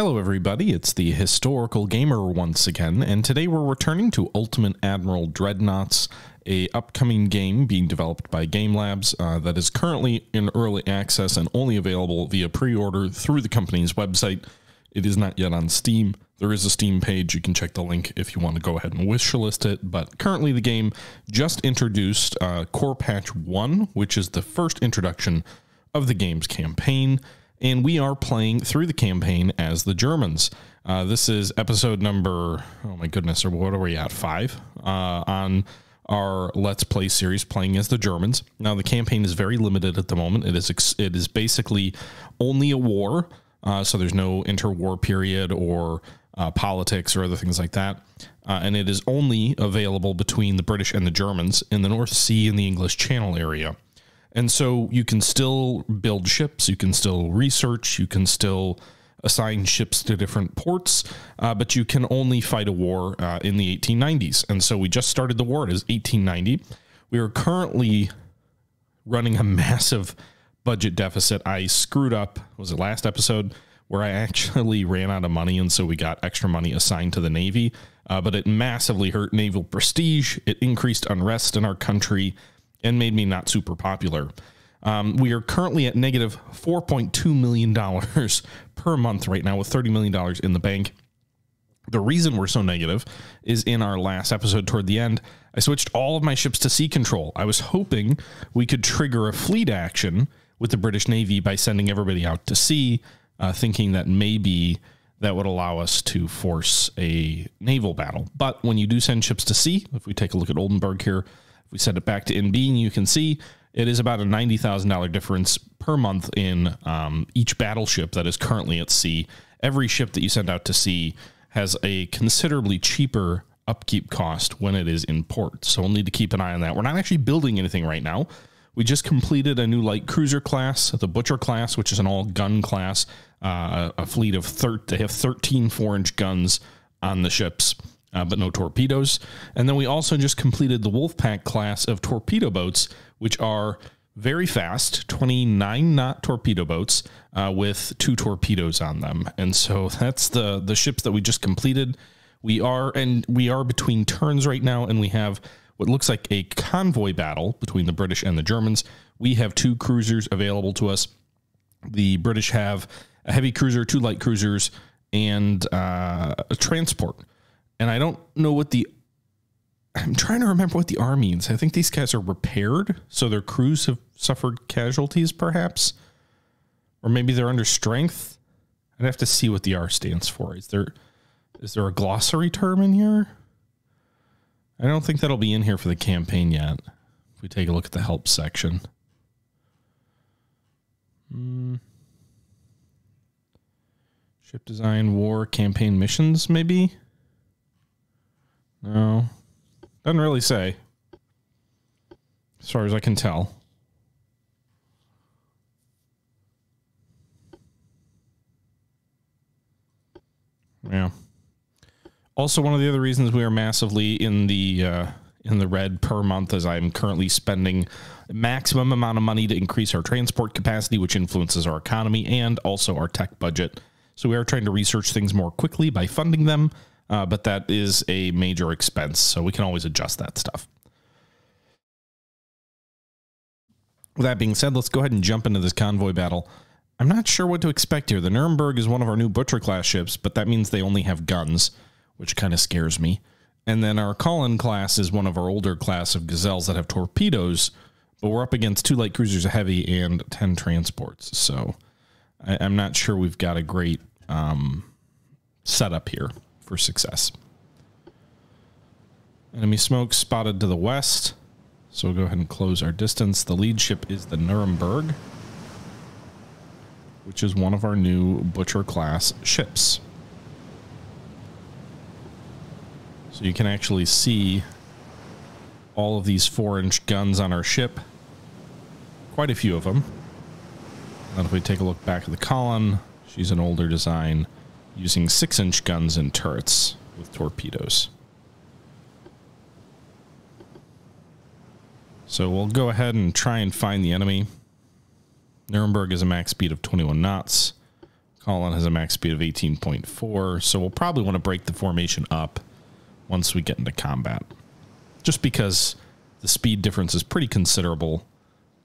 Hello everybody, it's the Historical Gamer once again, and today we're returning to Ultimate Admiral Dreadnoughts, an upcoming game being developed by Game Labs that is currently in early access and only available via pre-order through the company's website. It is not yet on Steam. There is a Steam page, you can check the link if you want to go ahead and wishlist it, but currently the game just introduced Core Patch 1, which is the first introduction of the game's campaign. And we are playing through the campaign as the Germans. This is episode number, oh my goodness, or what are we at, 5? On our Let's Play series, playing as the Germans. Now, the campaign is very limited at the moment. It is basically only a war, so there's no interwar period or politics or other things like that. And it is only available between the British and the Germans in the North Sea and the English Channel area. And so you can still build ships, you can still research, you can still assign ships to different ports, but you can only fight a war in the 1890s. And so we just started the war. It is 1890. We are currently running a massive budget deficit. I screwed up, was it last episode, where I actually ran out of money, and so we got extra money assigned to the Navy, but it massively hurt naval prestige. It increased unrest in our country and made me not super popular. We are currently at negative $4.2 million per month right now, with $30 million in the bank. The reason we're so negative is in our last episode toward the end, I switched all of my ships to sea control. I was hoping we could trigger a fleet action with the British Navy by sending everybody out to sea, thinking that maybe that would allow us to force a naval battle. But when you do send ships to sea, if we take a look at Oldenburg here, we send it back to NB, and you can see it is about a $90,000 difference per month in each battleship that is currently at sea. Every ship that you send out to sea has a considerably cheaper upkeep cost when it is in port, so we'll need to keep an eye on that. We're not actually building anything right now. We just completed a new light cruiser class, the Butcher class, which is an all-gun class, a fleet of 13 4-inch guns on the ships. But no torpedoes. And then we also just completed the Wolfpack class of torpedo boats, which are very fast, 29-knot torpedo boats with 2 torpedoes on them. And so that's the ships that we just completed. We are between turns right now, and we have what looks like a convoy battle between the British and the Germans. We have 2 cruisers available to us. The British have a heavy cruiser, 2 light cruisers, and a transport. And I don't know what I'm trying to remember what the R means. I think these guys are repaired, so their crews have suffered casualties, perhaps. Or maybe they're under strength. I'd have to see what the R stands for. Is there a glossary term in here? I don't think that'll be in here for the campaign yet. If we take a look at the help section. Ship design, war, campaign missions, maybe? No, doesn't really say, as far as I can tell. Yeah. Also, one of the other reasons we are massively in the red per month is I'm currently spending a maximum amount of money to increase our transport capacity, which influences our economy and also our tech budget. So we are trying to research things more quickly by funding them. But that is a major expense, so we can always adjust that stuff. With that being said, let's go ahead and jump into this convoy battle. I'm not sure what to expect here. The Nuremberg is one of our new Butcher class ships, but that means they only have guns, which kind of scares me. And then our Colin class is one of our older class of gazelles that have torpedoes, but we're up against 2 light cruisers, a heavy, and 10 transports. So I'm not sure we've got a great setup here for success. Enemy smoke spotted to the west, so we'll go ahead and close our distance. The lead ship is the Nuremberg, which is one of our new Butcher class ships. So you can actually see all of these 4-inch guns on our ship, quite a few of them. And if we take a look back at the column, she's an older design, using 6-inch guns and turrets with torpedoes. So we'll go ahead and try and find the enemy. Nuremberg is a max speed of 21 knots. Colin has a max speed of 18.4, so we'll probably want to break the formation up once we get into combat, just because the speed difference is pretty considerable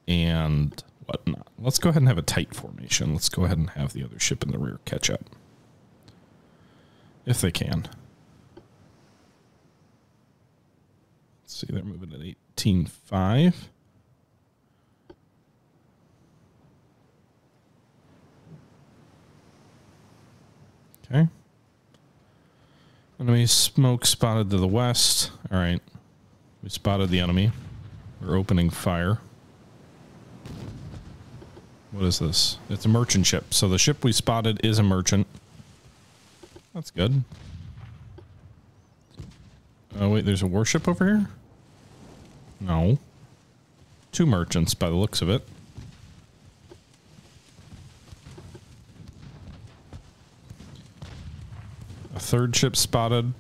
and whatnot. Let's go ahead and have a tight formation. Let's go ahead and have the other ship in the rear catch up, if they can. Let's see, they're moving at 18.5. Okay. Enemy smoke spotted to the west. All right. We spotted the enemy. We're opening fire. What is this? It's a merchant ship. So the ship we spotted is a merchant. That's good. Oh, wait, there's a warship over here? No. Two merchants by the looks of it. A third ship spotted.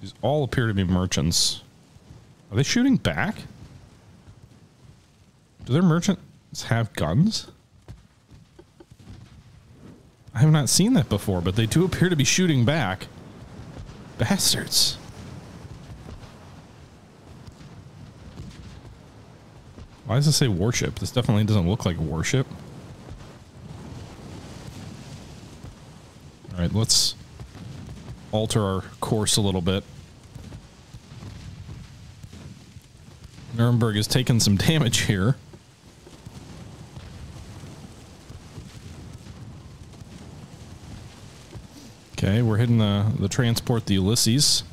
These all appear to be merchants. Are they shooting back? Do their merchants have guns? I have not seen that before, but they do appear to be shooting back. Bastards. Why does it say warship? This definitely doesn't look like a warship. All right, let's alter our course a little bit. Nuremberg is taking some damage here. Okay, we're hitting the transport, the Ulysses.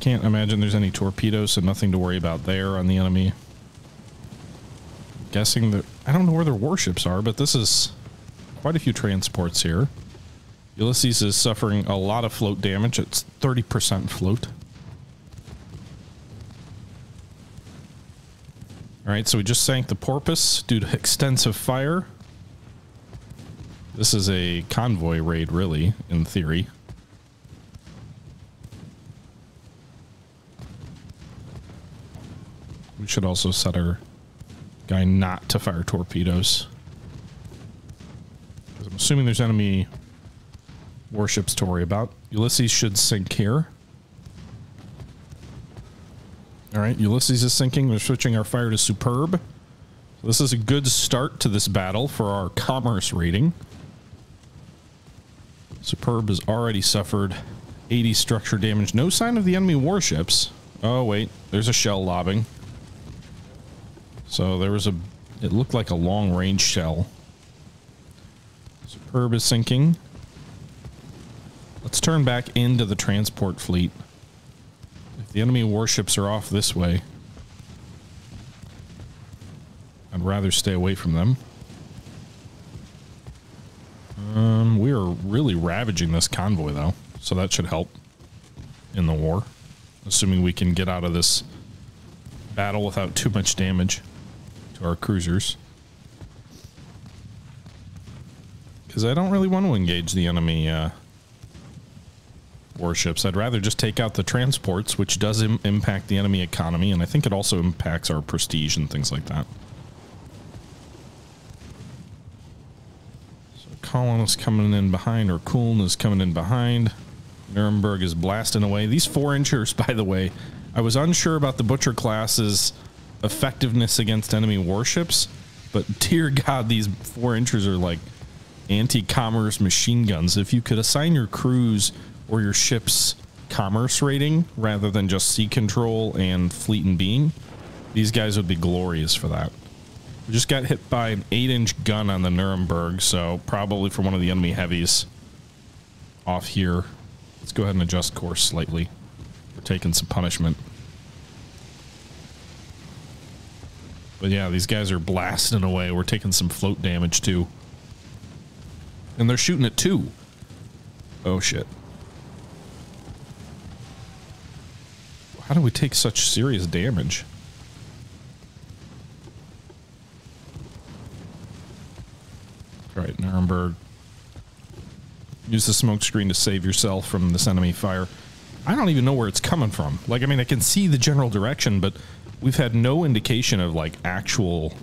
Can't imagine there's any torpedoes, so nothing to worry about there on the enemy. Guessing that I don't know where their warships are, but this is quite a few transports here. Ulysses is suffering a lot of float damage. It's 30% float. All right, so we just sank the Porpoise due to extensive fire. This is a convoy raid, really, in theory. We should also set our guy not to fire torpedoes. I'm assuming there's enemy warships to worry about. Ulysses should sink here. All right, Ulysses is sinking. We're switching our fire to Superb. So this is a good start to this battle for our commerce rating. Superb has already suffered 80 structure damage. No sign of the enemy warships. Oh, wait, there's a shell lobbing. So there was a, it looked like a long range shell. Superb is sinking. Let's turn back into the transport fleet. If the enemy warships are off this way, I'd rather stay away from them. We are really ravaging this convoy though, so that should help in the war, assuming we can get out of this battle without too much damage to our cruisers. Because I don't really want to engage the enemy warships. I'd rather just take out the transports, which does impact the enemy economy, and I think it also impacts our prestige and things like that. So Colin is coming in behind, or Kuln is coming in behind. Nuremberg is blasting away. These 4-inchers, by the way, I was unsure about the Butcher class's effectiveness against enemy warships, but dear God, these 4-inchers are like anti-commerce machine guns. If you could assign your crews or your ship's commerce rating rather than just sea control and fleet and beam, these guys would be glorious for that. We just got hit by an 8-inch gun on the Nuremberg, so probably from one of the enemy heavies off here. Let's go ahead and adjust course slightly. We're taking some punishment. But yeah, these guys are blasting away. We're taking some float damage too. And they're shooting at two. Oh shit. How do we take such serious damage? All right, Nuremberg. Use the smoke screen to save yourself from this enemy fire. I don't even know where it's coming from. Like, I mean, I can see the general direction, but we've had no indication of, like, actual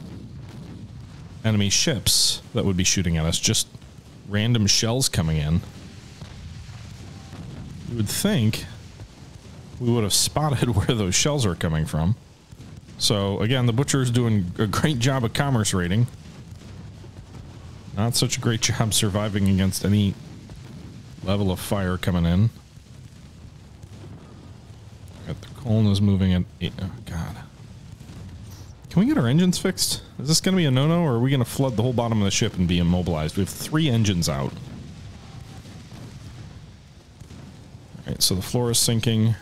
enemy ships that would be shooting at us, just random shells coming in. You would think we would have spotted where those shells are coming from. So, again, the Butcher's doing a great job of commerce raiding. Not such a great job surviving against any level of fire coming in. Got the Colin is moving at 8. Oh, God. Can we get our engines fixed? Is this going to be a no-no, or are we going to flood the whole bottom of the ship and be immobilized? We have 3 engines out. All right, so the floor is sinking.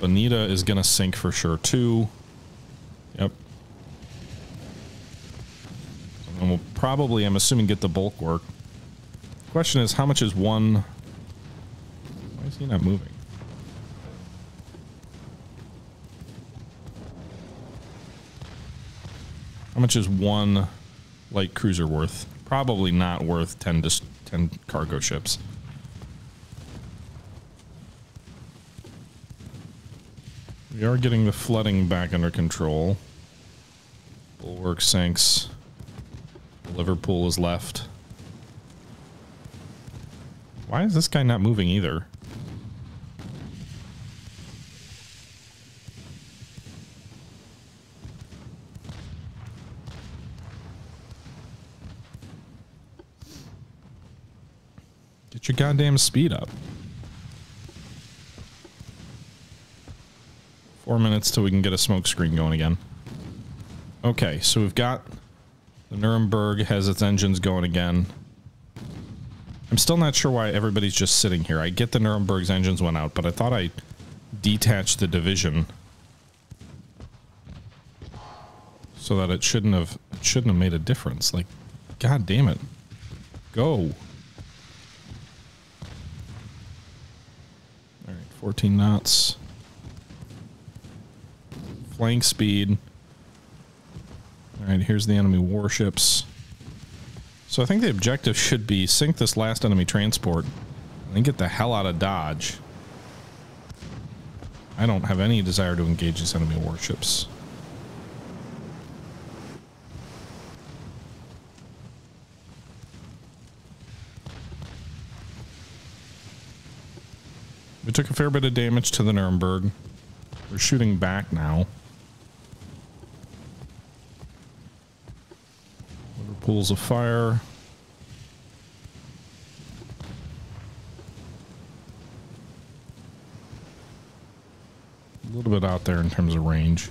Bonita is going to sink for sure, too. Yep. And we'll probably, I'm assuming, get the bulk work. Question is, how much is one? Why is he not moving? How much is one light cruiser worth? Probably not worth 10 cargo ships. We are getting the flooding back under control. Bulwark sinks. Liverpool is left. Why is this guy not moving either? Get your goddamn speed up. 4 minutes till we can get a smoke screen going again. Okay, so we've got the Nuremberg has its engines going again. I'm still not sure why everybody's just sitting here. I get the Nuremberg's engines went out, but I thought I detached the division so that it shouldn't have made a difference. Like, god damn it. Go. 14 knots. Flank speed. All right, here's the enemy warships. So I think the objective should be sink this last enemy transport and then get the hell out of Dodge. I don't have any desire to engage these enemy warships. We took a fair bit of damage to the Nuremberg. We're shooting back now. Liverpool's afire. A little bit out there in terms of range.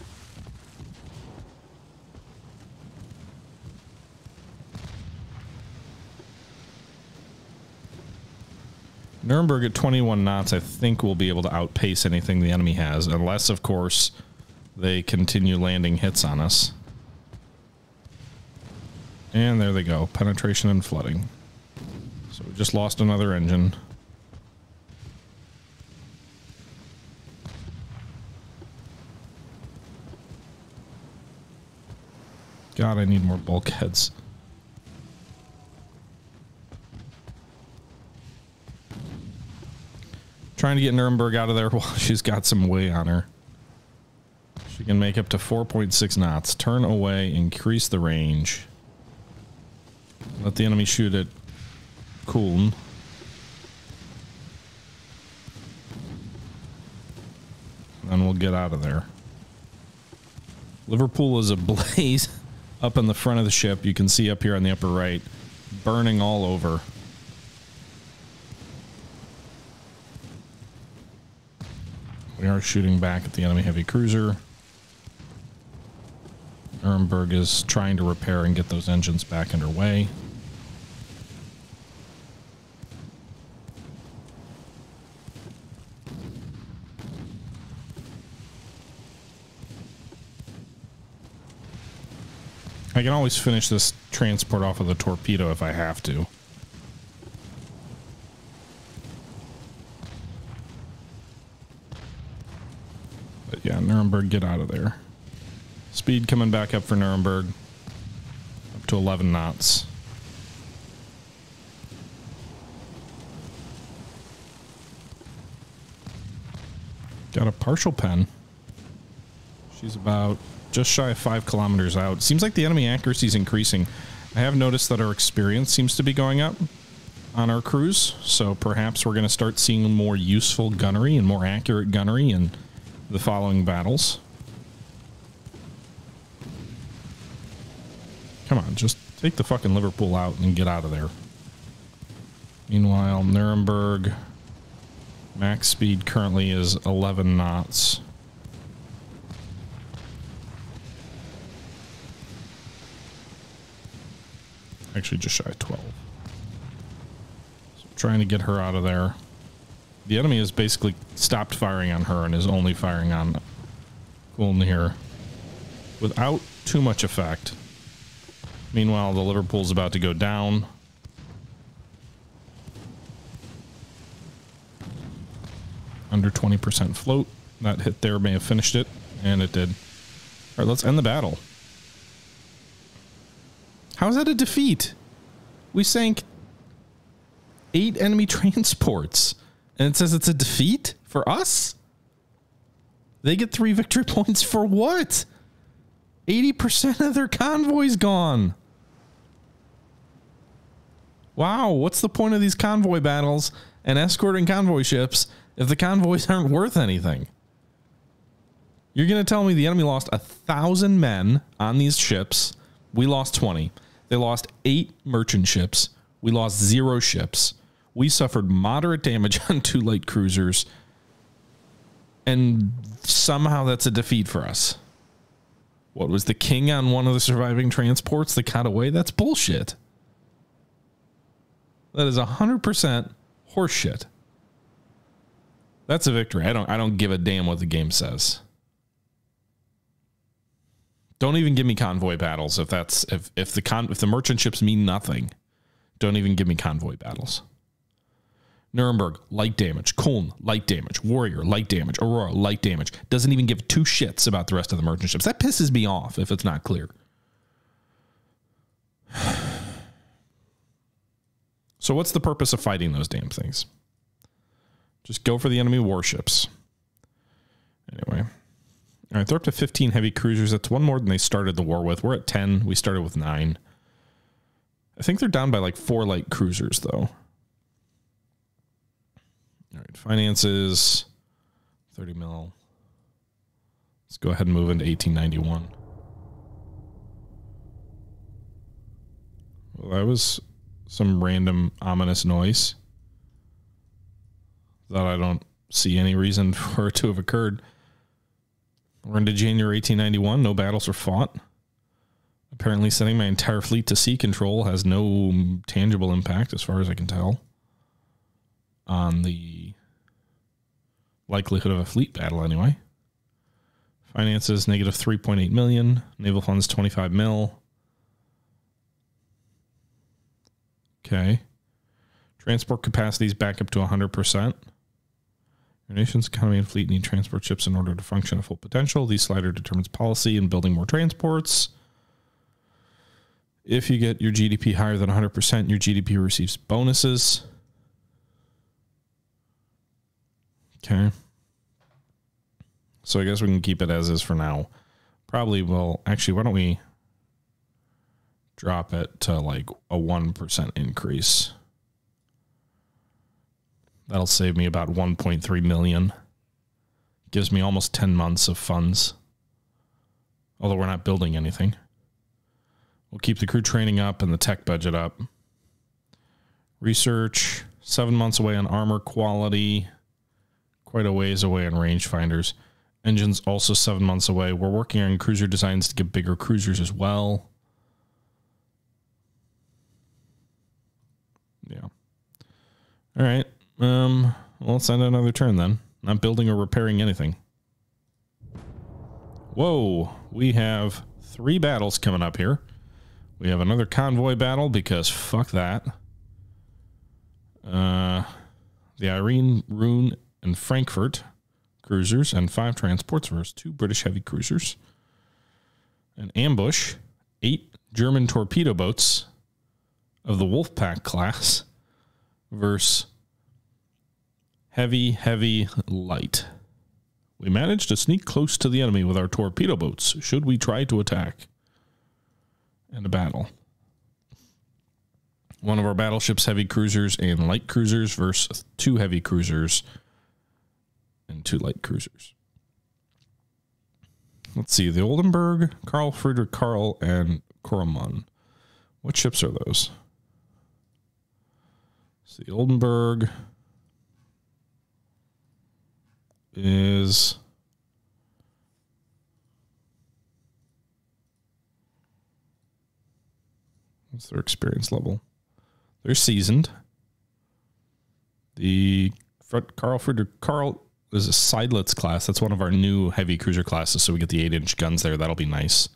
Nuremberg at 21 knots, I think we'll be able to outpace anything the enemy has, unless, of course, they continue landing hits on us. And there they go. Penetration and flooding. So we just lost another engine. God, I need more bulkheads. Trying to get Nuremberg out of there while she's got some way on her. She can make up to 4.6 knots. Turn away, increase the range. Let the enemy shoot at Kulm. Then we'll get out of there. Liverpool is ablaze up in the front of the ship. You can see up here on the upper right, burning all over. We are shooting back at the enemy heavy cruiser. Nuremberg is trying to repair and get those engines back underway. I can always finish this transport off of the torpedo if I have to. Yeah, Nuremberg, get out of there. Speed coming back up for Nuremberg. Up to 11 knots. Got a partial pen. She's about just shy of 5 kilometers out. Seems like the enemy accuracy is increasing. I have noticed that our experience seems to be going up on our cruise, so perhaps we're going to start seeing more useful gunnery and more accurate gunnery in the following battles. Come on, just take the fucking Liverpool out and get out of there. Meanwhile, Nuremberg max speed currently is 11 knots. Actually, just shy of 12. So trying to get her out of there. The enemy has basically stopped firing on her and is only firing on Colne without too much effect. Meanwhile, the Liverpool's about to go down. Under 20% float. That hit there may have finished it, and it did. All right, let's end the battle. How is that a defeat? We sank 8 enemy transports, and it says it's a defeat for us? They get 3 victory points for what? 80% of their convoy's gone. Wow, what's the point of these convoy battles and escorting convoy ships if the convoys aren't worth anything? You're going to tell me the enemy lost 1,000 men on these ships. We lost 20. They lost 8 merchant ships. We lost 0 ships. We suffered moderate damage on 2 light cruisers. And somehow that's a defeat for us. What, was the king on one of the surviving transports that got away? That's bullshit. That is 100% horseshit. That's a victory. I don't give a damn what the game says. Don't even give me convoy battles if the merchant ships mean nothing. Don't even give me convoy battles. Nuremberg, light damage. Colne, light damage. Warrior, light damage. Aurora, light damage. Doesn't even give 2 shits about the rest of the merchant ships. That pisses me off if it's not clear. So what's the purpose of fighting those damn things? Just go for the enemy warships. Anyway. All right, they're up to 15 heavy cruisers. That's 1 more than they started the war with. We're at 10. We started with 9. I think they're down by like 4 light cruisers, though. All right, finances, 30 mil. Let's go ahead and move into 1891. Well, that was some random ominous noise that I don't see any reason for it to have occurred. We're into January 1891. No battles are fought. Apparently sending my entire fleet to sea control has no tangible impact, as far as I can tell, on the likelihood of a fleet battle anyway. Finances, negative 3.8 million. Naval funds, 25 mil. Okay. Transport capacities back up to 100%. Your nation's economy and fleet need transport ships in order to function at full potential. The slider determines policy and building more transports. If you get your GDP higher than 100%, your GDP receives bonuses. Okay. So I guess we can keep it as is for now. Probably will. Actually, why don't we drop it to like a 1% increase? That'll save me about 1.3 million. Gives me almost 10 months of funds. Although we're not building anything. We'll keep the crew training up and the tech budget up. Research, 7 months away on armor quality. Quite a ways away on rangefinders. Engines also 7 months away. We're working on cruiser designs to get bigger cruisers as well. Yeah. All right. Well, let's end another turn then. Not building or repairing anything. Whoa. We have 3 battles coming up here. We have another convoy battle because fuck that. The Irene, Rune, and Frankfurt cruisers and 5 transports versus 2 British heavy cruisers. An ambush, 8 German torpedo boats of the Wolfpack class versus heavy, heavy, light We managed to sneak close to the enemy with our torpedo boats should we try to attack. And a battle. One of our battleships, heavy cruisers and light cruisers versus two heavy cruisers and two light cruisers. Let's see, the Oldenburg, Carl Friedrich, Carl, and Cormoran. What ships are those? So the Oldenburg is what's their experience level? They're seasoned. The Carl Friedrich, Carl is a Seydlitz class. That's one of our new heavy cruiser classes, so we get the 8-inch guns there. That'll be nice.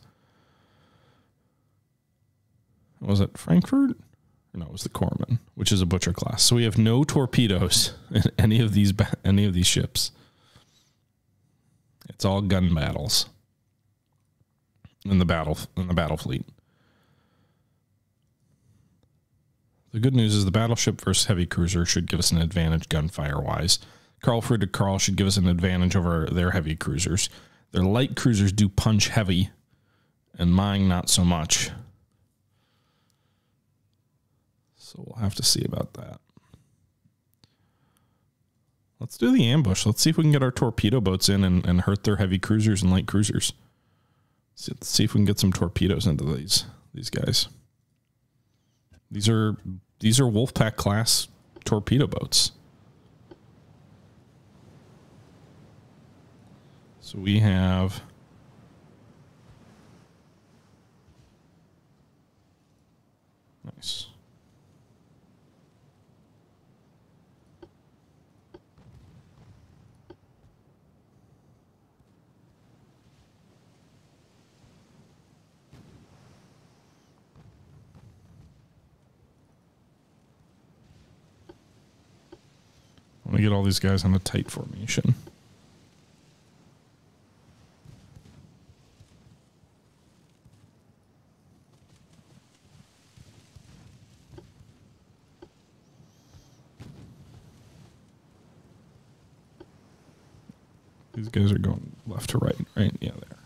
Was it Frankfurt? No, it was the Cormoran, which is a Butcher class. So we have no torpedoes in any of these ships. It's all gun battles in the battle fleet. The good news is the battleship versus heavy cruiser should give us an advantage gunfire-wise. Carl Friedrich Carl should give us an advantage over their heavy cruisers. Their light cruisers do punch heavy, and mine not so much. So we'll have to see about that. Let's do the ambush. Let's see if we can get our torpedo boats in and hurt their heavy cruisers and light cruisers. Let's see if we can get some torpedoes into these guys. These are Wolfpack class torpedo boats. So we have nice. Let me get all these guys on a tight formation. These guys are going left to right, right? Yeah, there.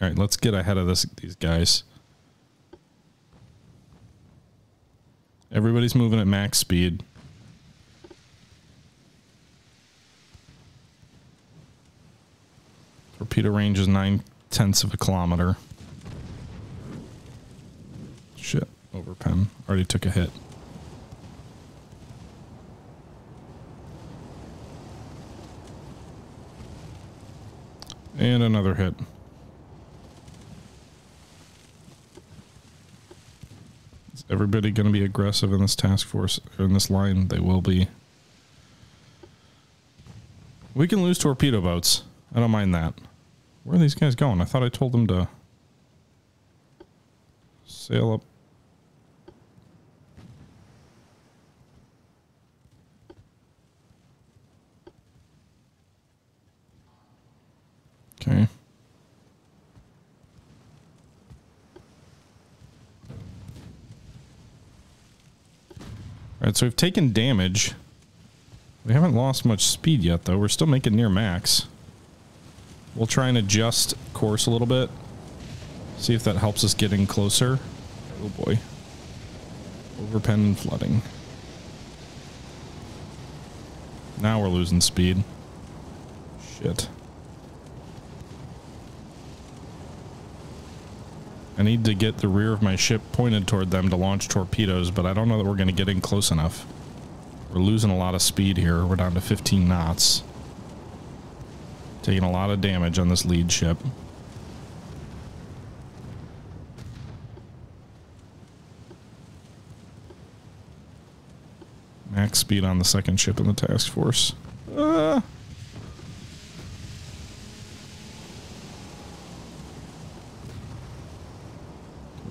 All right, let's get ahead of these guys. Everybody's moving at max speed. Torpedo range is 0.9 of a kilometer. Shit, overpen. Already took a hit. And another hit. Everybody going to be aggressive in this task force, or in this line? They will be. We can lose torpedo boats. I don't mind that. Where are these guys going? I thought I told them to sail up. Okay. All right, so we've taken damage. We haven't lost much speed yet, though. We're still making near max. We'll try and adjust course a little bit. See if that helps us get in closer. Oh, boy. Overpen and flooding. Now we're losing speed. Shit. I need to get the rear of my ship pointed toward them to launch torpedoes, but I don't know that we're going to get in close enough. We're losing a lot of speed here. We're down to 15 knots. Taking a lot of damage on this lead ship. Max speed on the second ship in the task force.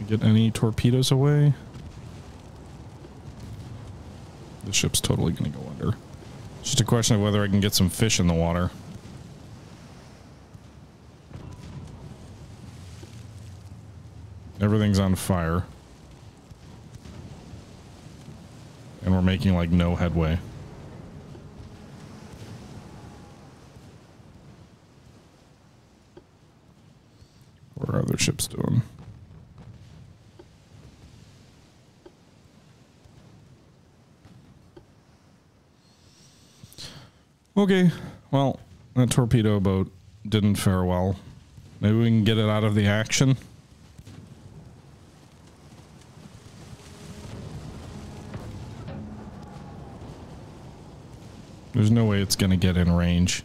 Get any torpedoes away? The ship's totally going to go under. It's just a question of whether I can get some fish in the water. Everything's on fire. making like no headway. What are other ships doing? Okay, well, that torpedo boat didn't fare well. Maybe we can get it out of the action. There's no way it's going to get in range.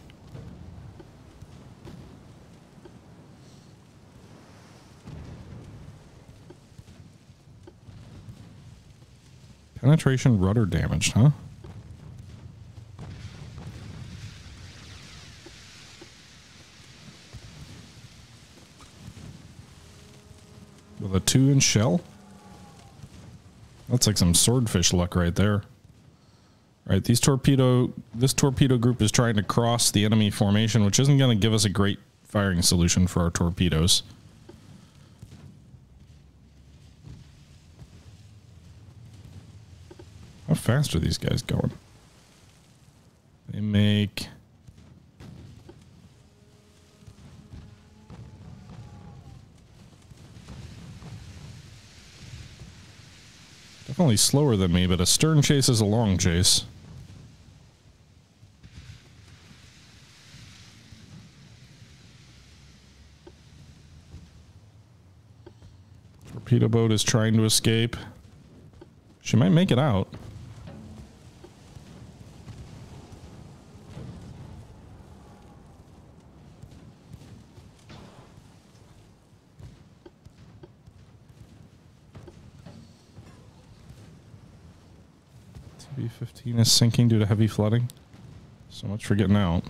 Penetration rudder damaged, huh? With a 2-inch shell? That's like some swordfish luck right there. Alright, this torpedo group is trying to cross the enemy formation, which isn't going to give us a great firing solution for our torpedoes. How fast are these guys going? They make... definitely slower than me, but a stern chase is a long chase. Torpedo boat is trying to escape. She might make it out. TB-15 is sinking due to heavy flooding. So much for getting out.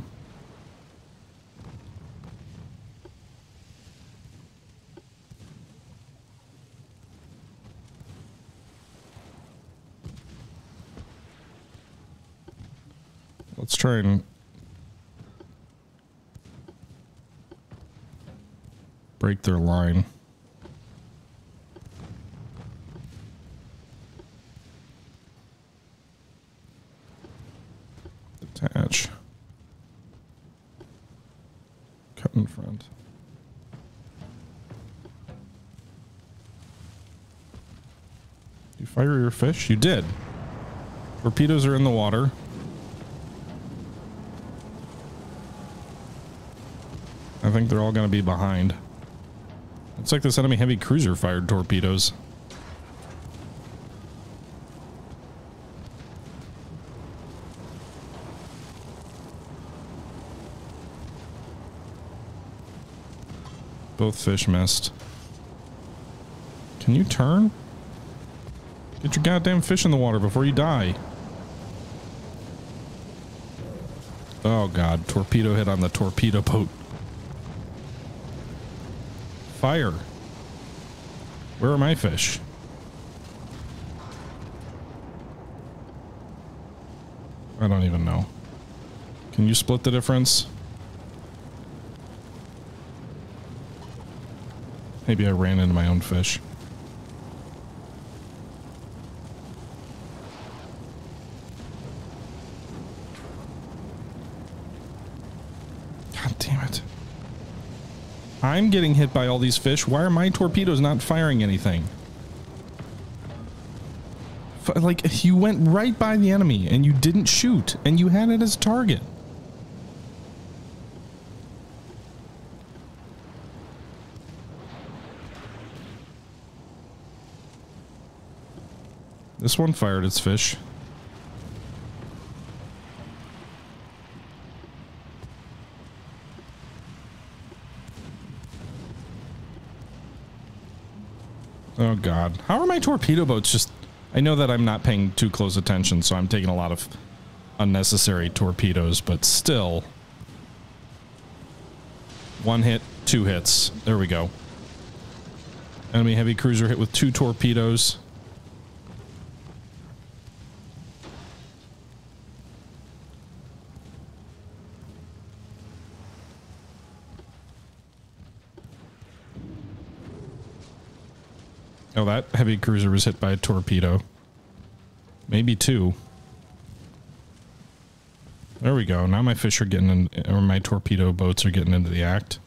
Let's try and break their line. Detach. Cut in front. You fire your fish? You did. Torpedoes are in the water. I think they're all going to be behind. Looks like this enemy heavy cruiser fired torpedoes. Both fish missed. Can you turn? Get your goddamn fish in the water before you die. Oh god, torpedo hit on the torpedo boat. Fire. Where are my fish? I don't even know. Can you split the difference? Maybe I ran into my own fish. God damn it. I'm getting hit by all these fish. Why are my torpedoes not firing anything? Like, you went right by the enemy and you didn't shoot and you had it as a target. This one fired its fish. Oh god. How are my torpedo boats just... I know that I'm not paying too close attention, so I'm taking a lot of unnecessary torpedoes, but still. One hit, two hits. There we go. Enemy heavy cruiser hit with 2 torpedoes. Oh, that heavy cruiser was hit by a torpedo. Maybe two. There we go. Now my fish are getting in, or my torpedo boats are getting into the act.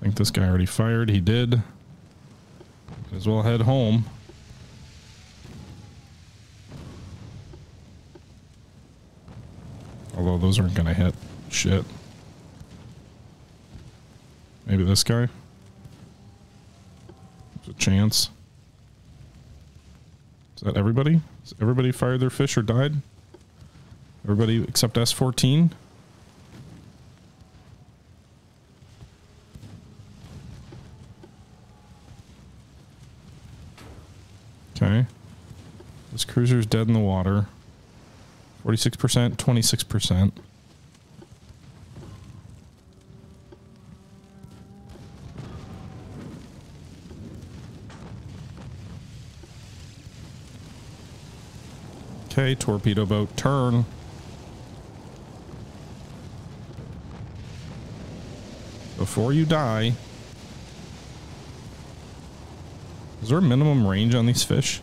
I think this guy already fired. He did. Might as well head home. Although those aren't going to hit shit. Maybe this guy. There's a chance. Is that everybody? Has everybody fired their fish or died? Everybody except S14? Okay. This cruiser's dead in the water. 46%, 26%. Okay, torpedo boat, turn. Before you die. Is there a minimum range on these fish?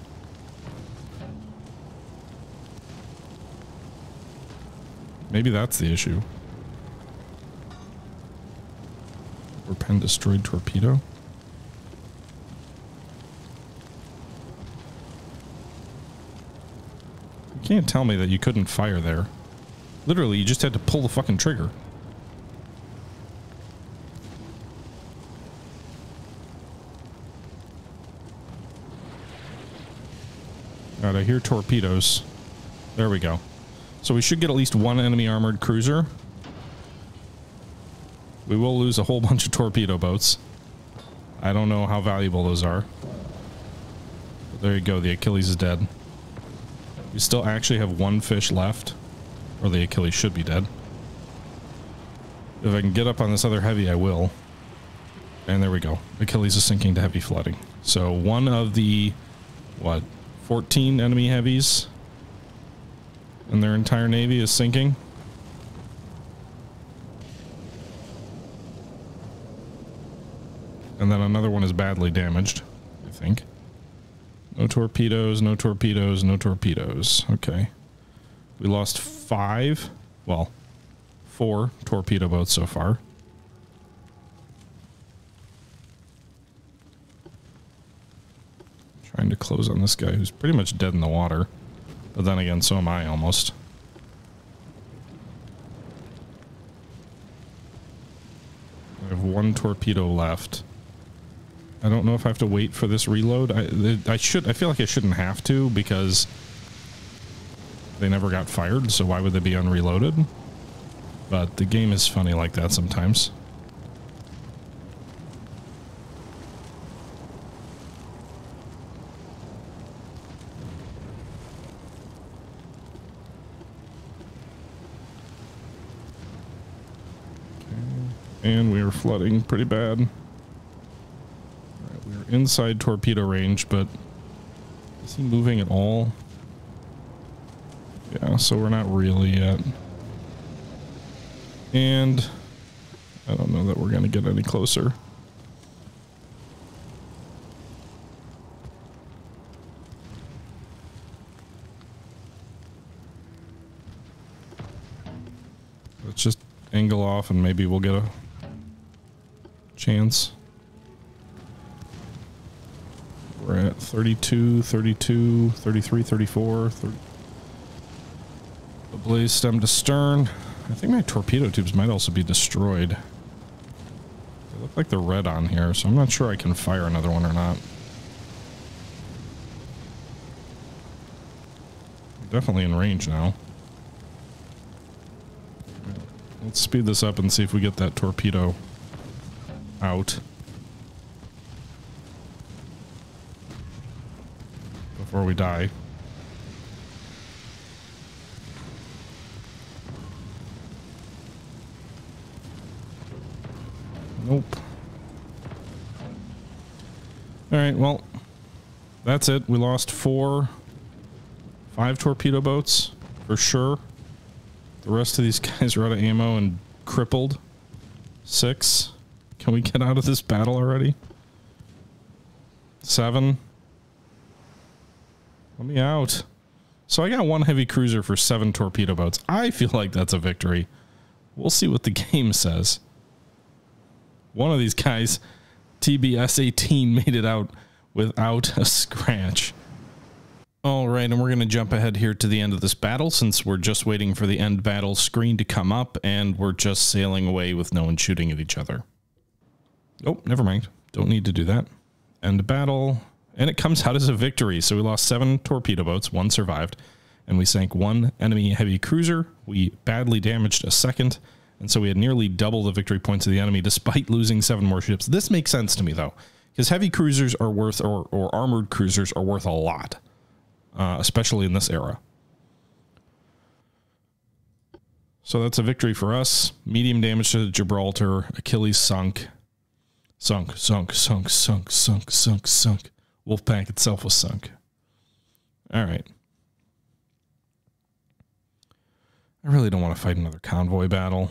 Maybe that's the issue. Or pen destroyed torpedo. You can't tell me that you couldn't fire there. Literally, you just had to pull the fucking trigger. Alright, I hear torpedoes. There we go. So we should get at least one enemy armored cruiser. We will lose a whole bunch of torpedo boats. I don't know how valuable those are. But there you go. The Achilles is dead. We still actually have one fish left. Or the Achilles should be dead. If I can get up on this other heavy, I will. And there we go. Achilles is sinking to heavy flooding. So one of the, what, 14 enemy heavies... and their entire navy is sinking. And then another one is badly damaged, I think. No torpedoes, no torpedoes, no torpedoes. Okay. We lost four torpedo boats so far. Trying to close on this guy who's pretty much dead in the water. But then again, so am I almost. I have one torpedo left. I don't know if I have to wait for this reload. I feel like I shouldn't have to because they never got fired, so why would they be unreloaded? But the game is funny like that sometimes. And we were flooding pretty bad. All right, we were inside torpedo range, but is he moving at all? Yeah, so we're not really yet. And I don't know that we're going to get any closer. Let's just angle off and maybe we'll get a chance. We're at 32, 32, 33, 34, 30. The blaze stem to stern. I think my torpedo tubes might also be destroyed. They look like they're red on here, so I'm not sure I can fire another one or not. I'm definitely in range now. Let's speed this up and see if we get that torpedo out before we die. Nope. All right, well, that's it. We lost five torpedo boats for sure. The rest of these guys are out of ammo and crippled. 6. Can we get out of this battle already? 7. Let me out. So I got one heavy cruiser for 7 torpedo boats. I feel like that's a victory. We'll see what the game says. One of these guys, TBS 18, made it out without a scratch. All right, and we're going to jump ahead here to the end of this battle since we're just waiting for the end battle screen to come up, and we're just sailing away with no one shooting at each other. Oh, never mind. Don't need to do that. End battle, and it comes out as a victory. So we lost 7 torpedo boats, 1 survived, and we sank 1 enemy heavy cruiser. We badly damaged a 2nd, and so we had nearly double the victory points of the enemy despite losing 7 more ships. This makes sense to me, though, because heavy cruisers are worth, or armored cruisers are worth a lot. Especially in this era. So that's a victory for us. Medium damage to Gibraltar. Achilles sunk. Sunk, sunk, sunk, sunk, sunk, sunk, sunk. Wolfpack itself was sunk. All right. I really don't want to fight another convoy battle.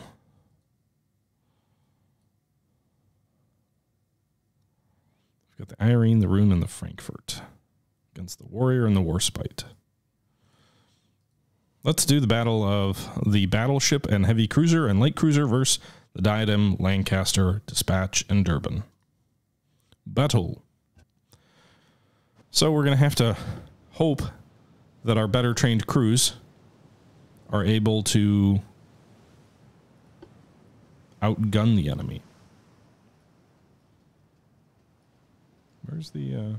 We've got the Irene, the Rune, and the Frankfurt. Against the Warrior and the Warspite. Let's do the battle of the battleship and heavy cruiser and light cruiser versus the Diadem, Lancaster, Dispatch, and Durban. Battle. So we're going to have to hope that our better trained crews are able to outgun the enemy. Where's the...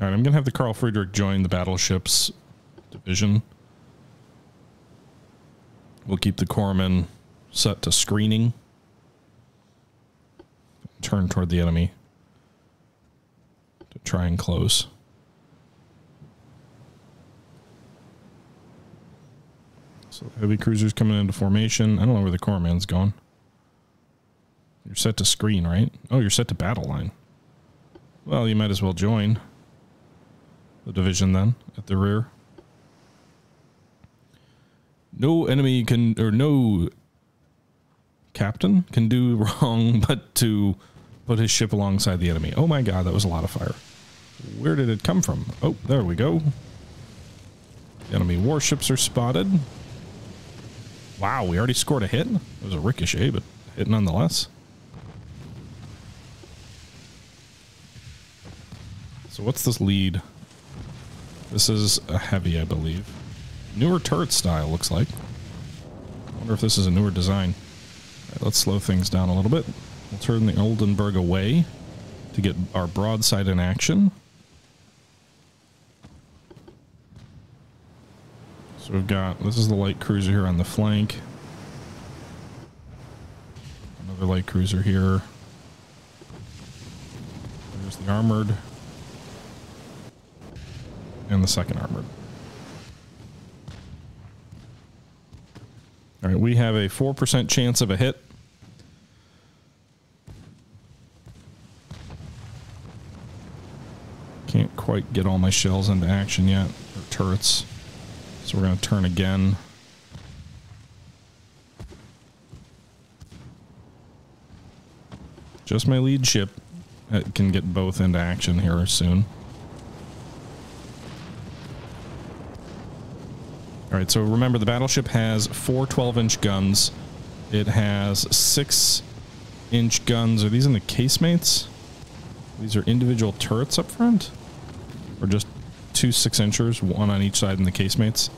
All right, I'm going to have the Carl Friedrich join the battleships division. We'll keep the Cormoran set to screening. Turn toward the enemy to try and close. So heavy cruisers coming into formation. I don't know where the Cormoran's going. You're set to screen, right? Oh, you're set to battle line. Well, you might as well join. The division then at the rear. No enemy can, or no captain can do wrong but to put his ship alongside the enemy. Oh my god, that was a lot of fire. Where did it come from? Oh, there we go. The enemy warships are spotted. Wow, we already scored a hit. It was a ricochet, but a hit nonetheless. So what's this lead? This is a heavy, I believe. Newer turret style, looks like. I wonder if this is a newer design. All right, let's slow things down a little bit. We'll turn the Oldenburg away to get our broadside in action. So we've got... This is the light cruiser here on the flank. Another light cruiser here. There's the armored... and the 2nd armored. All right, we have a 4% chance of a hit. Can't quite get all my shells into action yet, or turrets. So we're going to turn again. Just my lead ship. It can get both into action here soon. All right, so remember the battleship has 4 12-inch guns. It has 6-inch guns. Are these in the casemates? These are individual turrets up front? Or just 2 6-inchers, 1 on each side in the casemates?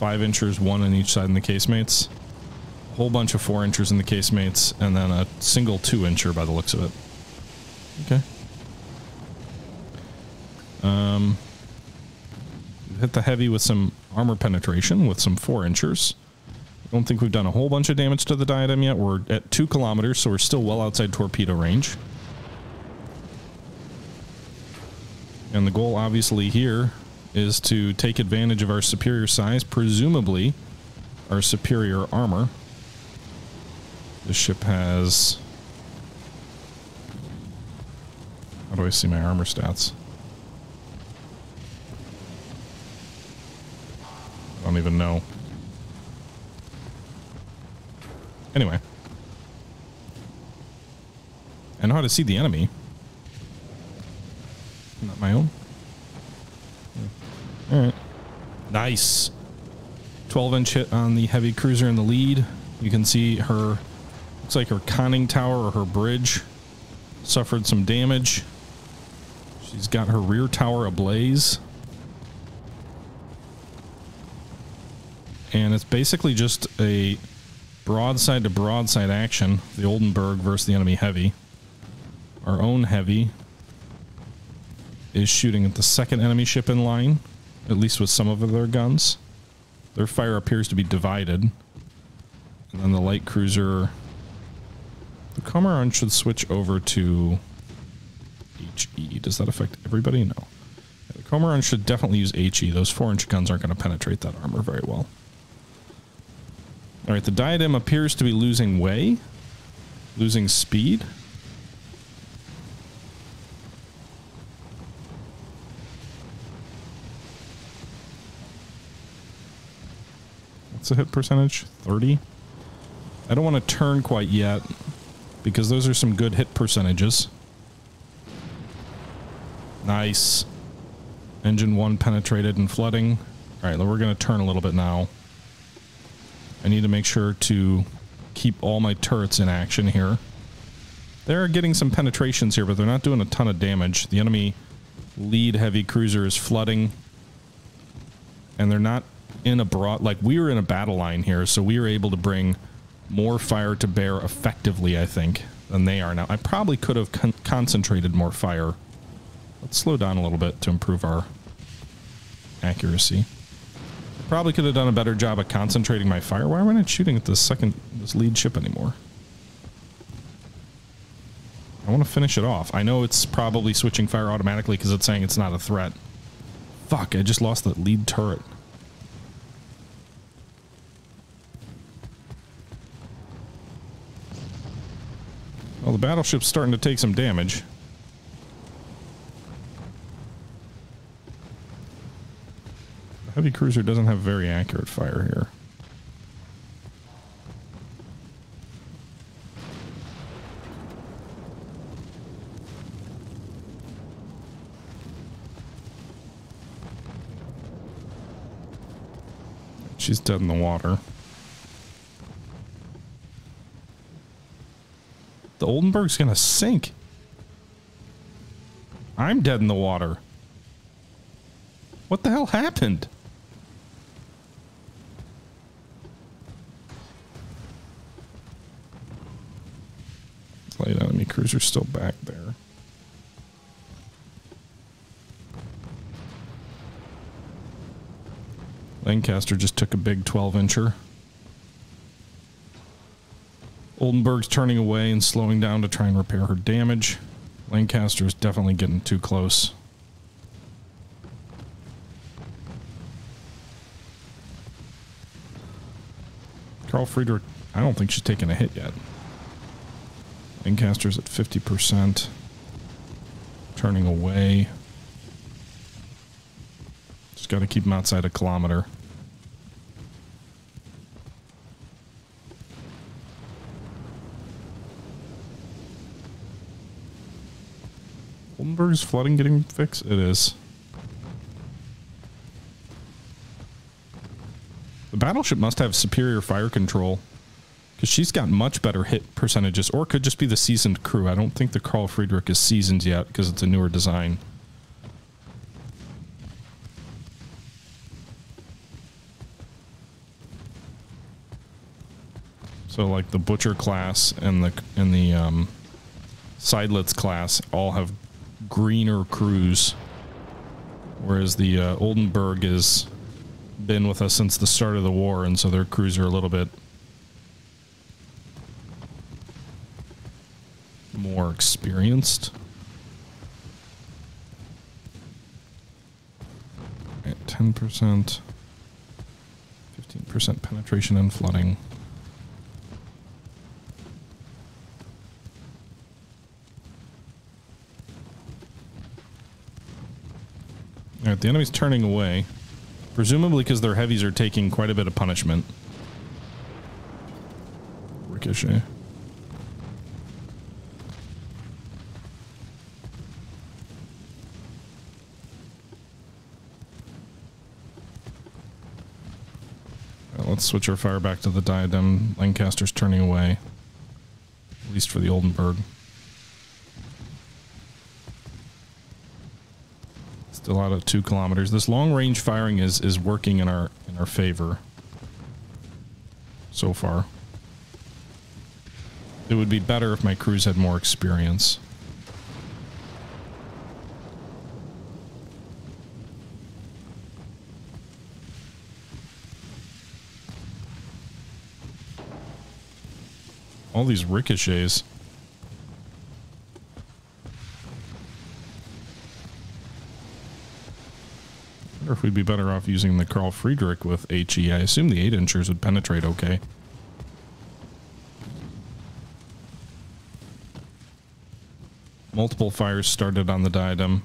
5-inchers, 1 on each side in the casemates? A whole bunch of 4-inchers in the casemates, and then a single 2-incher by the looks of it. Okay. Hit the heavy with some armor penetration with some 4-inchers. I don't think we've done a whole bunch of damage to the Diadem yet. We're at 2 kilometers, so we're still well outside torpedo range. And the goal, obviously, here is to take advantage of our superior size, presumably our superior armor. This ship has... How do I see my armor stats? don't even know. Anyway. I know how to see the enemy. Isn't that my own? Yeah. All right. Nice. 12-inch hit on the heavy cruiser in the lead. You can see her, looks like her conning tower or her bridge suffered some damage. She's got her rear tower ablaze. And it's basically just a broadside to broadside action. The Oldenburg versus the enemy heavy. Our own heavy is shooting at the second enemy ship in line, at least with some of their guns. Their fire appears to be divided. And then the light cruiser, the Cormoran, should switch over to HE. Does that affect everybody? No. The Cormoran should definitely use HE. Those 4-inch guns aren't going to penetrate that armor very well. All right, the Diadem appears to be losing way, losing speed. What's the hit percentage? 30. I don't want to turn quite yet because those are some good hit percentages. Nice. Engine 1 penetrated and flooding. All right, we're going to turn a little bit now. I need to make sure to keep all my turrets in action here. They're getting some penetrations here, but they're not doing a ton of damage. The enemy lead heavy cruiser is flooding, and they're not in a broad, like we were in a battle line here, so we were able to bring more fire to bear effectively, I think, than they are now. I probably could have concentrated more fire. Let's slow down a little bit to improve our accuracy. Probably could have done a better job of concentrating my fire. Why am I not shooting at this lead ship anymore? I want to finish it off. I know it's probably switching fire automatically because it's saying it's not a threat. Fuck, I just lost that lead turret. Well, the battleship's starting to take some damage. The heavy cruiser doesn't have very accurate fire here. She's dead in the water. The Oldenburg's gonna sink. I'm dead in the water. What the hell happened? Light enemy cruiser's still back there. Lancaster just took a big 12-incher. Oldenburg's turning away and slowing down to try and repair her damage. Lancaster's definitely getting too close. Carl Friedrich, I don't think she's taken a hit yet. Lancaster's at 50%. Turning away. Just got to keep them outside a kilometer. Is flooding getting fixed? It is. The battleship must have superior fire control because she's got much better hit percentages, or it could just be the seasoned crew. I don't think the Carl Friedrich is seasoned yet because it's a newer design. So like the Butcher class and the Seydlitz class all have greener crews, whereas the Oldenburg has been with us since the start of the war, and so their crews are a little bit more experienced. At 10%, 15% penetration and flooding. All right, the enemy's turning away. Presumably because their heavies are taking quite a bit of punishment. Ricochet. Let's switch our fire back to the Diadem. Lancaster's turning away, at least for the Oldenburg. Still out at 2 kilometers. This long-range firing is working in our favor so far. It would be better if my crews had more experience. All these ricochets. I wonder if we'd be better off using the Carl Friedrich with HE. I assume the 8-inchers would penetrate okay. Multiple fires started on the Diadem.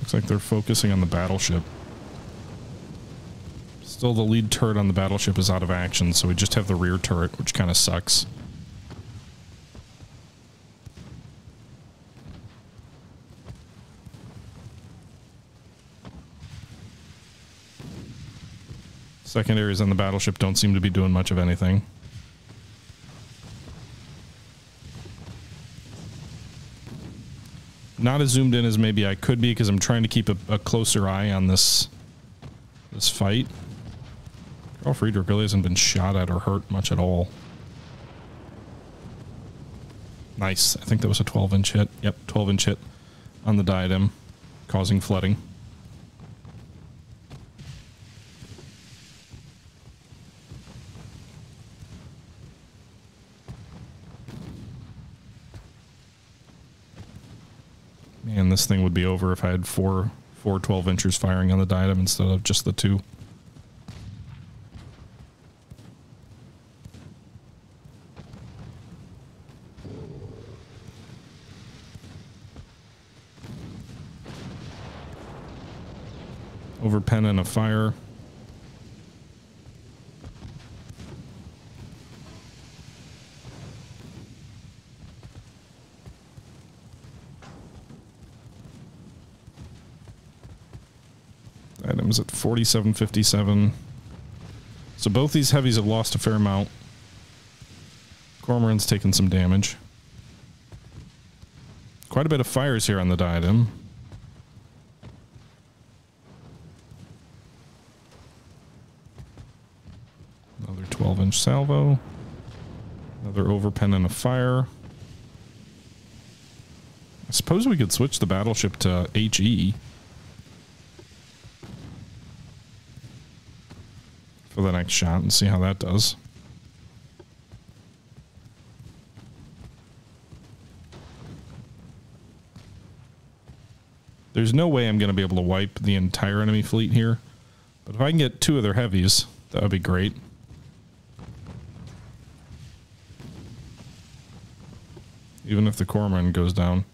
Looks like they're focusing on the battleship. Still, the lead turret on the battleship is out of action, so we just have the rear turret, which kind of sucks. Secondaries on the battleship don't seem to be doing much of anything. Not as zoomed in as maybe I could be because I'm trying to keep a closer eye on this fight. Carl Friedrich really hasn't been shot at or hurt much at all. Nice. I think that was a 12-inch hit. Yep, 12-inch hit on the Diadem, causing flooding. Man, this thing would be over if I had four 12-inchers firing on the Diadem instead of just the 2. Overpen and a fire. Item's at 47.57. So both these heavies have lost a fair amount. Cormoran's taken some damage. Quite a bit of fires here on the Diadem. Another 12-inch salvo. Another overpen and a fire. I suppose we could switch the battleship to HE. For the next shot and see how that does. There's no way I'm going to be able to wipe the entire enemy fleet here, but if I can get 2 of their heavies, that would be great. Even if the Cormoran goes down.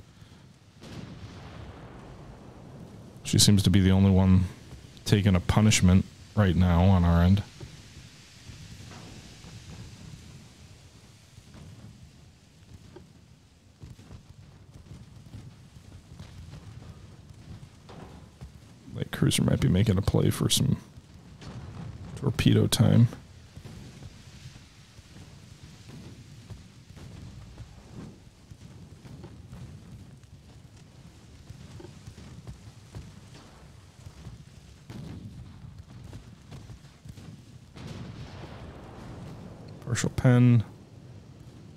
She seems to be the only one taking a punishment right now on our end. Light cruiser might be making a play for some torpedo time. Partial pen.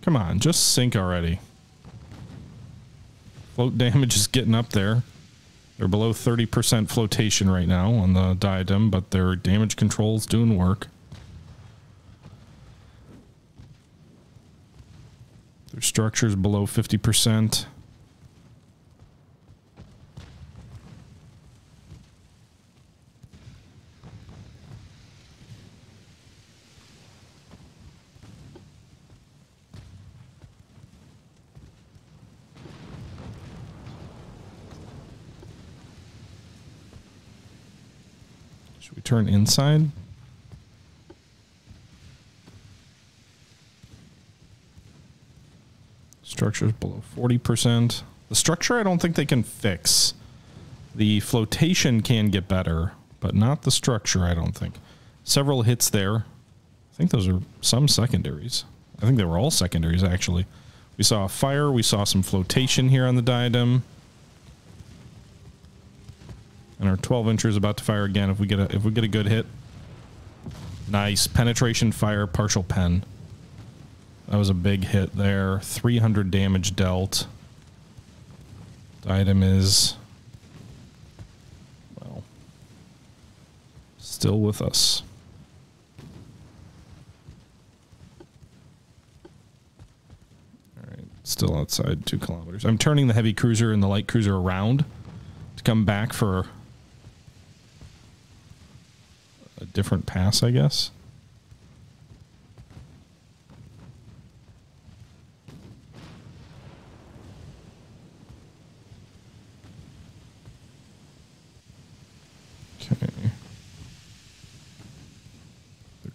Come on, just sink already. Float damage is getting up there. They're below 30% flotation right now on the Diadem, but their damage control's doing work. Their structure's below 50%. Should we turn inside? Structure's below 40%. The structure, I don't think they can fix. The flotation can get better, but not the structure, I don't think. Several hits there. I think those are some secondaries. I think they were all secondaries, actually. We saw a fire. We saw some flotation here on the diadem. And our 12-incher is about to fire again if we get a good hit. Nice. Penetration, fire, partial pen. That was a big hit there. 300 damage dealt. Diadem is... well... still with us. Alright, still outside 2 kilometers. I'm turning the heavy cruiser and the light cruiser around to come back for a different pass, I guess.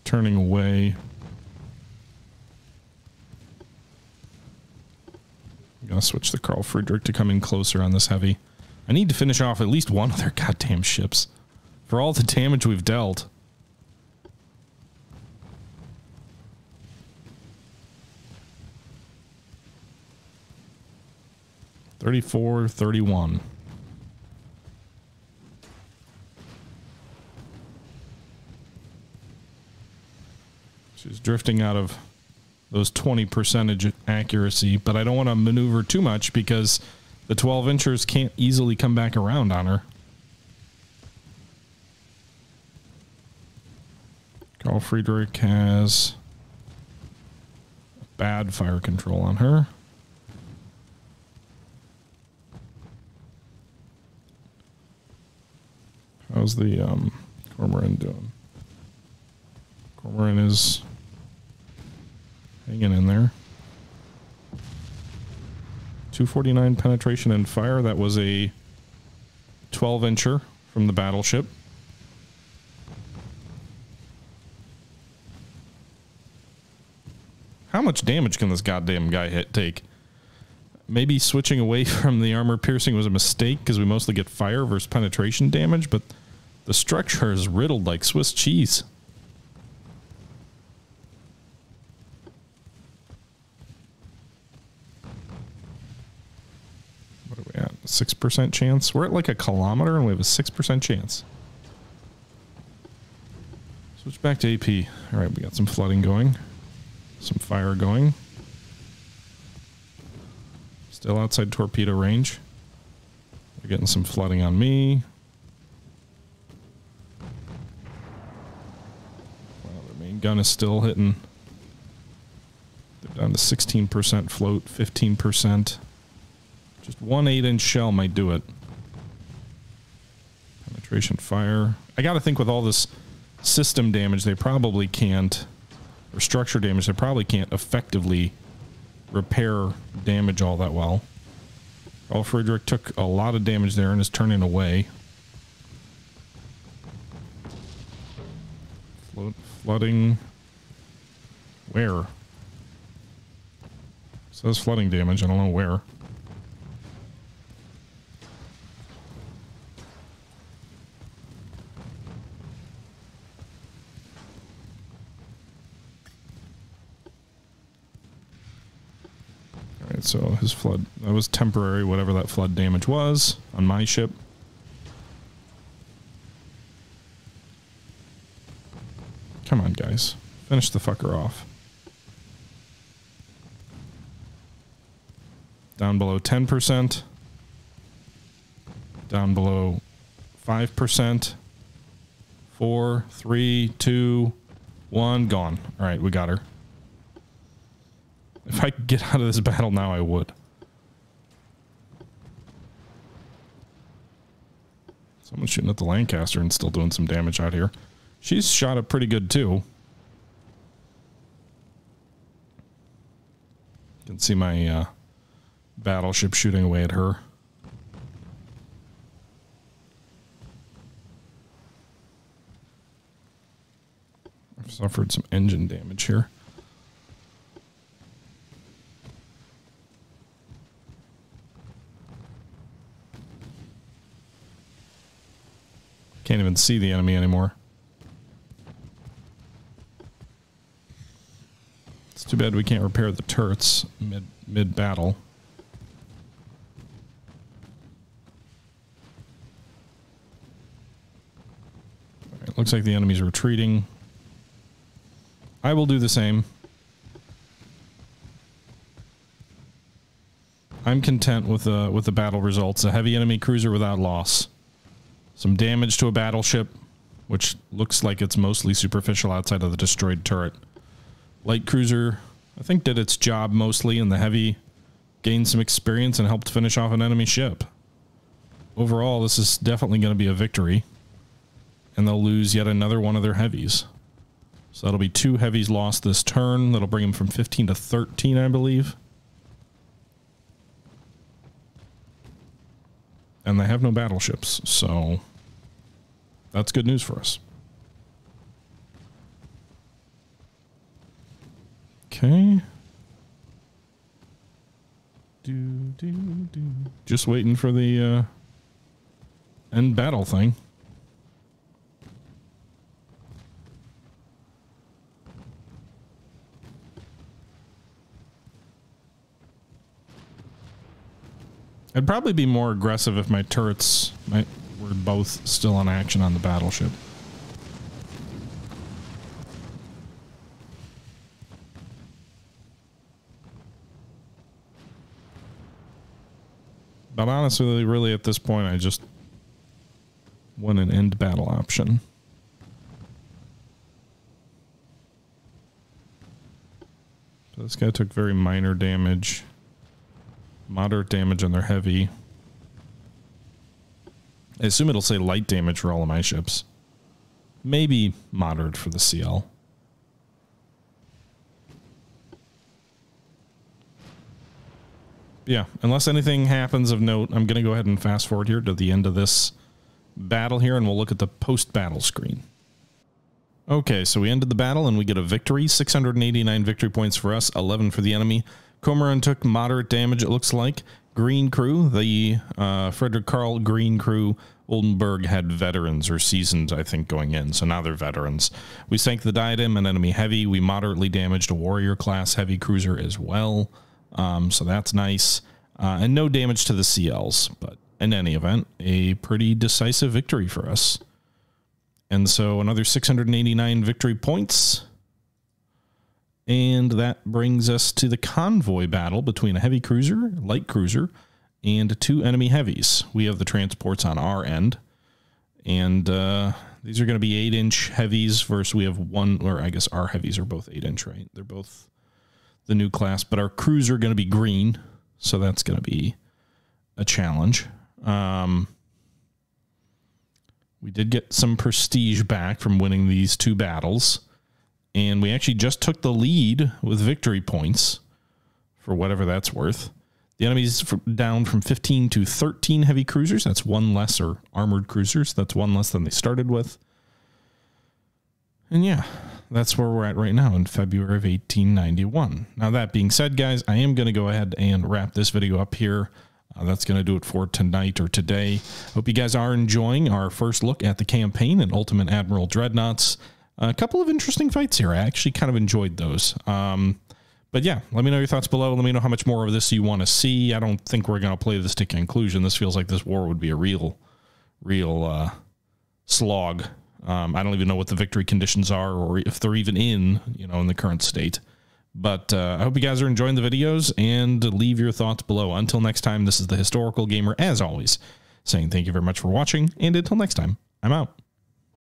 Turning away. I'm gonna switch the Carl Friedrich to come in closer on this heavy. I need to finish off at least one of their goddamn ships for all the damage we've dealt. (34, 31) She's drifting out of those 20% accuracy, but I don't want to maneuver too much because the 12-inchers can't easily come back around on her. Carl Friedrich has bad fire control on her. How's the Cormoran doing? Cormoran is hanging in there. 249 penetration and fire. That was a 12-incher from the battleship. How much damage can this goddamn guy take? Maybe switching away from the armor piercing was a mistake because we mostly get fire versus penetration damage, but the structure is riddled like Swiss cheese. What are we at? 6% chance? We're at like a kilometer and we have a 6% chance. Switch back to AP. All right, we got some flooding going. Some fire going. Still outside torpedo range. They're getting some flooding on me. Wow, their main gun is still hitting. They're down to 16% float, 15%. Just one 8-inch shell might do it. Penetration fire. I gotta think with all this system damage, they probably can't, or structure damage, they probably can't effectively repair damage all that well. Carl Friedrich took a lot of damage there and is turning away. Flooding. Where? It says flooding damage, I don't know where. So his flood, that was temporary, whatever that flood damage was on my ship. Come on, guys. Finish the fucker off. Down below 10%. Down below 5%. 4, 3, 2, 1, gone. All right, we got her. If I could get out of this battle now, I would. Someone's shooting at the Lancaster and still doing some damage out here. She's shot up pretty good, too. You can see my battleship shooting away at her. suffered some engine damage here. Can't even see the enemy anymore. It's too bad we can't repair the turrets mid battle. All right, looks like the enemy's retreating. I will do the same. I'm content with the battle results. A heavy enemy cruiser without loss. Some damage to a battleship, which looks like it's mostly superficial outside of the destroyed turret. Light cruiser, I think, did its job mostly, and the heavy gained some experience and helped finish off an enemy ship. Overall, this is definitely going to be a victory, and they'll lose yet another one of their heavies. So that'll be two heavies lost this turn. That'll bring them from 15 to 13, I believe. And they have no battleships, so that's good news for us. Okay. Just waiting for the end battle thing. I'd probably be more aggressive if my turrets were both still in action on the battleship. But honestly, really at this point, I just want an end battle option. So this guy took very minor damage. Moderate damage on their heavy. I assume it'll say light damage for all of my ships. Maybe moderate for the CL. Yeah, unless anything happens of note, I'm going to go ahead and fast forward here to the end of this battle here, and we'll look at the post-battle screen. Okay, so we ended the battle, and we get a victory. 689 victory points for us, 11 for the enemy. Cormoran took moderate damage, it looks like. Green Crew, the Frederick Carl Green Crew, Oldenburg had veterans or seasoned, I think, going in. So now they're veterans. We sank the Diadem, an enemy heavy. We moderately damaged a Warrior class heavy cruiser as well. So that's nice. And no damage to the CLs. But in any event, a pretty decisive victory for us. And so another 689 victory points. And that brings us to the convoy battle between a heavy cruiser, light cruiser, and two enemy heavies. We have the transports on our end. And these are going to be 8-inch heavies versus we have one, or I guess our heavies are both 8-inch, right? They're both the new class, but our crews are going to be green. So that's going to be a challenge. We did get some prestige back from winning these two battles. And we actually just took the lead with victory points, for whatever that's worth. The enemy's down from 15 to 13 heavy cruisers. That's one less, or armored cruisers. That's one less than they started with. And yeah, that's where we're at right now in February of 1891. Now, that being said, guys, I am going to go ahead and wrap this video up here. That's going to do it for tonight or today. Hope you guys are enjoying our first look at the campaign and Ultimate Admiral Dreadnoughts. A couple of interesting fights here. I actually kind of enjoyed those. But yeah, let me know your thoughts below. Let me know how much more of this you want to see. I don't think we're going to play this to conclusion. This feels like this war would be a real slog. I don't even know what the victory conditions are or if they're even in the current state. But I hope you guys are enjoying the videos, and leave your thoughts below. Until next time, this is the Historical Gamer, as always, saying thank you very much for watching. And until next time, I'm out.